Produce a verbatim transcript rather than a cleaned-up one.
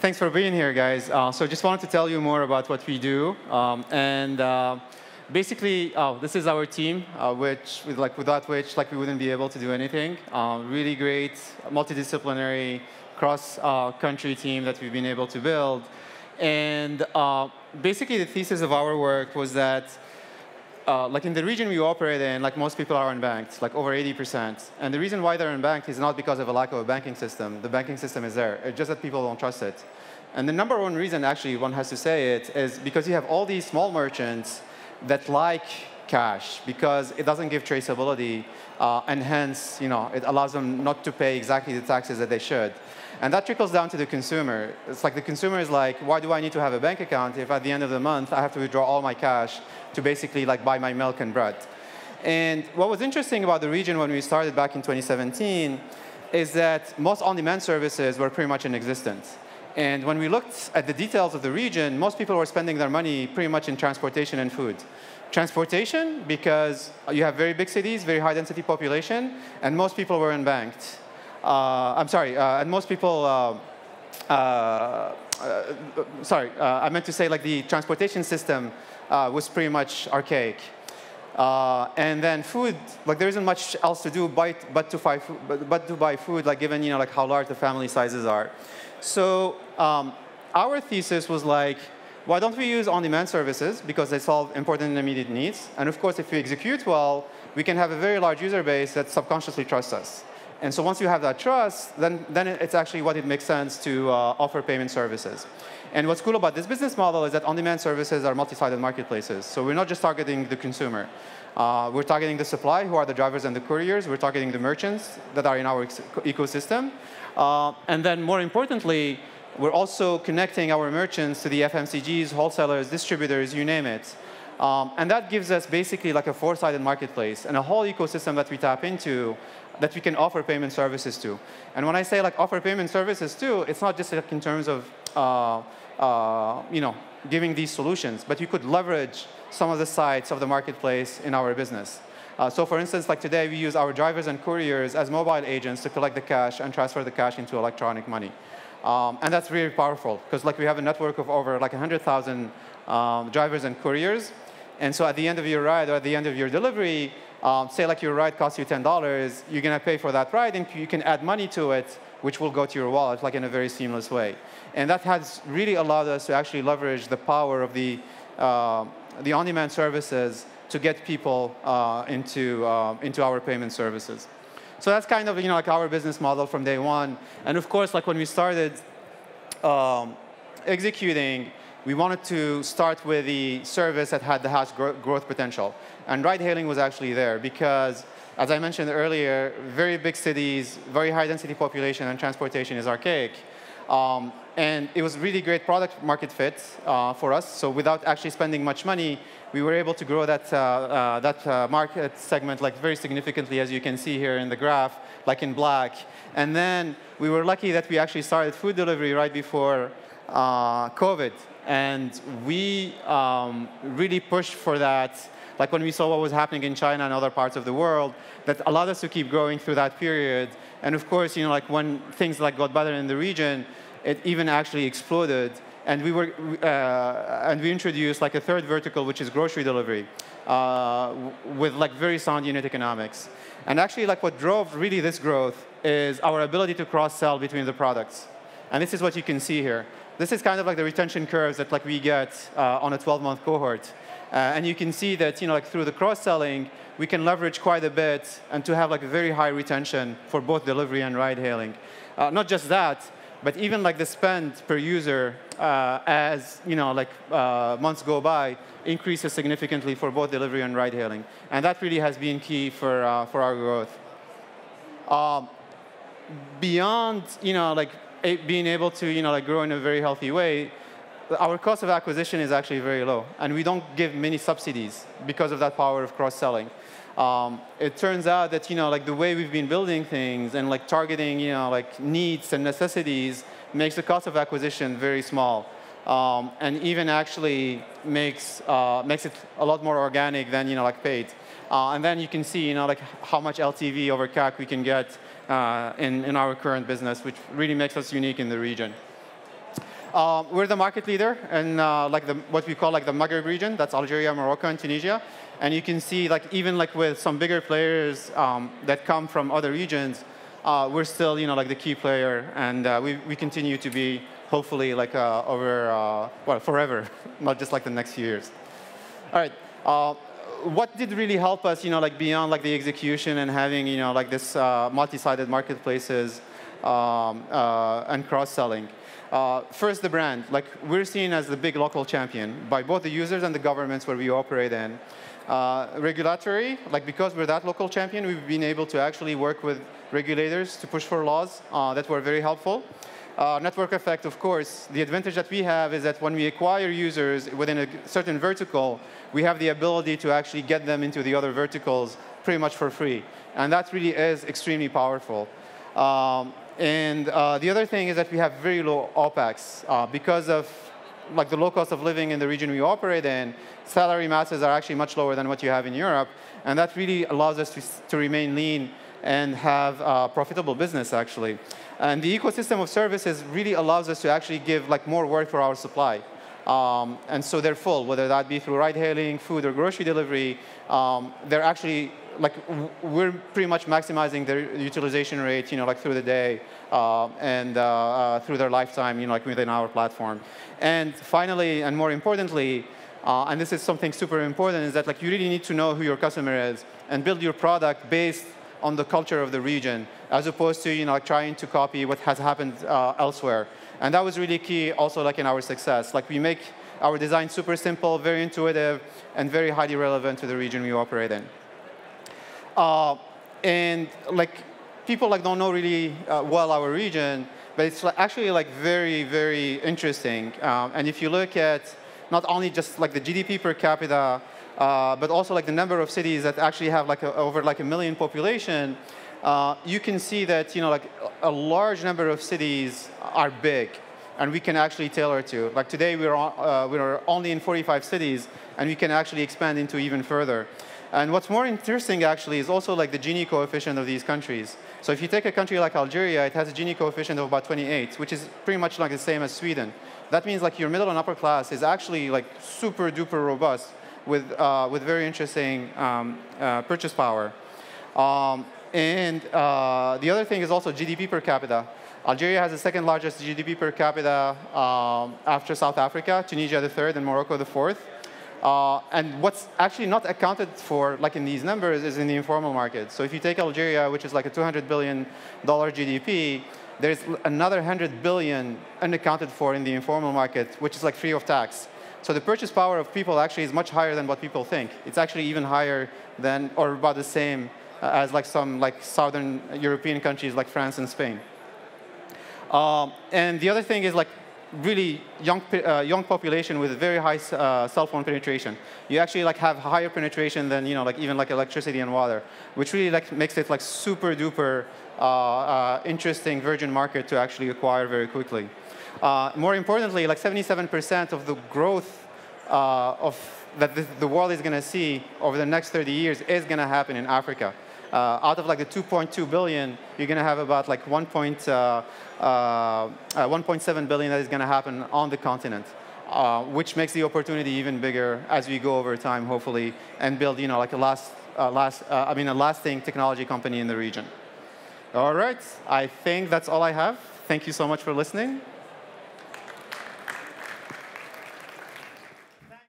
Thanks for being here, guys. Uh, so just wanted to tell you more about what we do. Um, and uh, basically, uh, this is our team, uh, which like, without which like, we wouldn't be able to do anything. Uh, really great, multidisciplinary, cross-country uh, team that we've been able to build. And uh, basically, the thesis of our work was that Uh, like in the region we operate in, like most people are unbanked, like over eighty percent. And the reason why they're unbanked is not because of a lack of a banking system. The banking system is there. It's just that people don't trust it. And the number one reason, actually, one has to say it, is because you have all these small merchants that like cash because it doesn't give traceability, uh, and hence, you know, it allows them not to pay exactly the taxes that they should. And that trickles down to the consumer. It's like the consumer is like, why do I need to have a bank account if at the end of the month I have to withdraw all my cash to basically like buy my milk and bread? And what was interesting about the region when we started back in twenty seventeen is that most on-demand services were pretty much in existence. And when we looked at the details of the region, most people were spending their money pretty much in transportation and food. Transportation, because you have very big cities, very high density population, and most people were unbanked. Uh, I'm sorry, uh, and most people, uh, uh, uh, sorry, uh, I meant to say like the transportation system uh, was pretty much archaic. Uh, and then food, like there isn't much else to do but, but, to, buy food, but, but to buy food, like given you know, like how large the family sizes are. So um, our thesis was like, why don't we use on-demand services? Because they solve important and immediate needs. And of course, if we execute well, we can have a very large user base that subconsciously trusts us. And so once you have that trust, then, then it's actually what it makes sense to uh, offer payment services. And what's cool about this business model is that on-demand services are multi-sided marketplaces. So we're not just targeting the consumer. Uh, we're targeting the supply, who are the drivers and the couriers. We're targeting the merchants that are in our ecosystem. Uh, and then more importantly, we're also connecting our merchants to the F M C Gs, wholesalers, distributors, you name it. Um, and that gives us basically like a four-sided marketplace and a whole ecosystem that we tap into that we can offer payment services to. And when I say like offer payment services to, it's not just like in terms of uh, uh, you know, giving these solutions, but you could leverage some of the sites of the marketplace in our business. Uh, so for instance, like today we use our drivers and couriers as mobile agents to collect the cash and transfer the cash into electronic money. Um, and that's really powerful because like we have a network of over like one hundred thousand um, drivers and couriers. And so at the end of your ride or at the end of your delivery, um, say like your ride costs you ten dollars, you're going to pay for that ride, and you can add money to it, which will go to your wallet like in a very seamless way. And that has really allowed us to actually leverage the power of the, uh, the on-demand services to get people uh, into, uh, into our payment services. So that's kind of you know, like our business model from day one. And of course, like when we started um, executing, we wanted to start with the service that had the highest growth potential. And ride-hailing was actually there because, as I mentioned earlier, very big cities, very high-density population, and transportation is archaic. Um, and it was really great product market fit uh, for us. So without actually spending much money, we were able to grow that, uh, uh, that uh, market segment like very significantly, as you can see here in the graph, like in black. And then we were lucky that we actually started food delivery right before uh, COVID. And we um, really pushed for that, like when we saw what was happening in China and other parts of the world, that allowed us to keep growing through that period. And of course, you know, like when things like got better in the region, it even actually exploded. And we were, uh, and we introduced like a third vertical, which is grocery delivery, uh, with like very sound unit economics. And actually, like what drove really this growth is our ability to cross-sell between the products. And this is what you can see here. This is kind of like the retention curves that like, we get uh, on a twelve-month cohort. Uh, and you can see that you know, like, through the cross-selling, we can leverage quite a bit and to have like, very high retention for both delivery and ride-hailing. Uh, not just that, but even like, the spend per user uh, as you know, like, uh, months go by increases significantly for both delivery and ride-hailing. And that really has been key for, uh, for our growth. Um, beyond you know, like, being able to you know, like grow in a very healthy way, our cost of acquisition is actually very low. And we don't give many subsidies because of that power of cross-selling. Um, it turns out that you know, like the way we've been building things and like targeting you know, like needs and necessities makes the cost of acquisition very small. Um, and even actually makes, uh, makes it a lot more organic than you know, like paid. Uh, and then you can see, you know, like how much L T V over C A C we can get uh, in, in our current business, which really makes us unique in the region. Uh, we're the market leader in uh, like the, what we call like the Maghreb region. That's Algeria, Morocco, and Tunisia. And you can see, like even like with some bigger players um, that come from other regions, uh, we're still, you know, like the key player, and uh, we we continue to be, hopefully, like uh, over uh, well forever, not just like the next few years. All right. Uh, what did really help us, you know, like beyond like the execution and having, you know, like this uh, multi-sided marketplaces um, uh, and cross-selling? Uh, first, the brand. Like, we're seen as the big local champion by both the users and the governments where we operate in. Uh, regulatory, like because we're that local champion, we've been able to actually work with regulators to push for laws uh, that were very helpful. Uh, network effect, of course. The advantage that we have is that when we acquire users within a certain vertical, we have the ability to actually get them into the other verticals pretty much for free. And that really is extremely powerful. Um, And uh, the other thing is that we have very low OPEX. Uh, because of like, the low cost of living in the region we operate in, salary masses are actually much lower than what you have in Europe. And that really allows us to, to remain lean and have uh, profitable business, actually. And the ecosystem of services really allows us to actually give like, more work for our supply. Um, and so they're full, whether that be through ride-hailing, food, or grocery delivery. Um, they're actually like we're pretty much maximizing their utilization rate, you know, like through the day uh, and uh, uh, through their lifetime, you know, like within our platform. And finally, and more importantly, uh, and this is something super important, is that like you really need to know who your customer is and build your product based on the culture of the region, as opposed to, you know, like trying to copy what has happened uh, elsewhere. And that was really key also like in our success. Like we make our design super simple, very intuitive, and very highly relevant to the region we operate in. Uh, and like people like don't know really uh, well our region, but it's actually like very, very interesting. Um, and if you look at not only just like the G D P per capita, uh, but also like the number of cities that actually have like a, over like a million population, Uh, you can see that, you know, like a large number of cities are big, and we can actually tailor to. Like today, we are uh, we are only in forty-five cities, and we can actually expand into even further. And what's more interesting actually is also like the Gini coefficient of these countries. So if you take a country like Algeria, it has a Gini coefficient of about twenty-eight, which is pretty much like the same as Sweden. That means like your middle and upper class is actually like super duper robust with uh, with very interesting um, uh, purchase power. Um, And uh, the other thing is also G D P per capita. Algeria has the second largest G D P per capita um, after South Africa, Tunisia the third, and Morocco the fourth. Uh, and what's actually not accounted for like in these numbers is in the informal market. So if you take Algeria, which is like a two hundred billion dollar G D P, there's another one hundred billion unaccounted for in the informal market, which is like free of tax. So the purchase power of people actually is much higher than what people think. It's actually even higher than or about the same as like some like southern European countries like France and Spain. Um, and the other thing is like really young uh, young population with very high uh, cell phone penetration. You actually like have higher penetration than, you know, like even like electricity and water, which really like makes it like super duper uh, uh, interesting virgin market to actually acquire very quickly. Uh, more importantly, like seventy-seven percent of the growth uh, of that the world is going to see over the next thirty years is going to happen in Africa. Uh, out of like the two point two billion, you're going to have about like one point seven billion that is going to happen on the continent, uh, which makes the opportunity even bigger as we go over time, hopefully, and build, you know, like a last, uh, last, uh, I mean, a lasting technology company in the region. All right, I think that's all I have. Thank you so much for listening.